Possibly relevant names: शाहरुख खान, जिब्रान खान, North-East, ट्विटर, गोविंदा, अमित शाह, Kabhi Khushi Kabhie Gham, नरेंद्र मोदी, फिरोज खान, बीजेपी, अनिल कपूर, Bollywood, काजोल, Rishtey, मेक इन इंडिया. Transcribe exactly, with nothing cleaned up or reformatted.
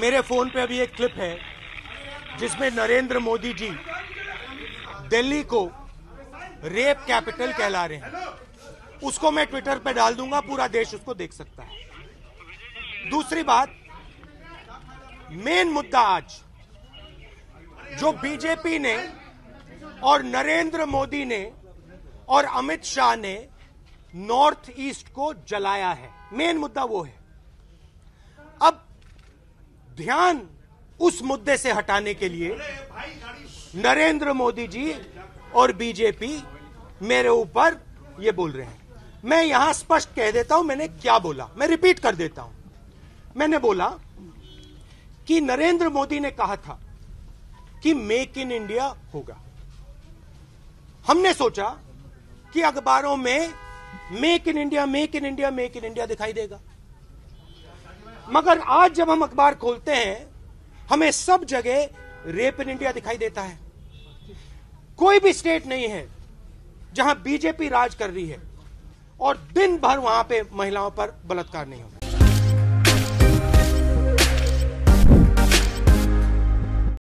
मेरे फोन पे अभी एक क्लिप है जिसमें नरेंद्र मोदी जी दिल्ली को रेप कैपिटल कहला रहे हैं। उसको मैं ट्विटर पे डाल दूंगा, पूरा देश उसको देख सकता है। दूसरी बात, मेन मुद्दा आज जो बीजेपी ने और नरेंद्र मोदी ने और अमित शाह ने नॉर्थ ईस्ट को जलाया है, मेन मुद्दा वो है। अब ध्यान उस मुद्दे से हटाने के लिए नरेंद्र मोदी जी और बीजेपी मेरे ऊपर ये बोल रहे हैं। मैं यहां स्पष्ट कह देता हूं मैंने क्या बोला, मैं रिपीट कर देता हूं। मैंने बोला कि नरेंद्र मोदी ने कहा था कि मेक इन इंडिया होगा। हमने सोचा कि अखबारों में मेक इन इंडिया मेक इन इंडिया मेक इन इंडिया दिखाई देगा, मगर आज जब हम अखबार खोलते हैं हमें सब जगह रेप इन इंडिया दिखाई देता है। कोई भी स्टेट नहीं है जहां बीजेपी राज कर रही है और दिन भर वहां पे महिलाओं पर बलात्कार नहीं हो।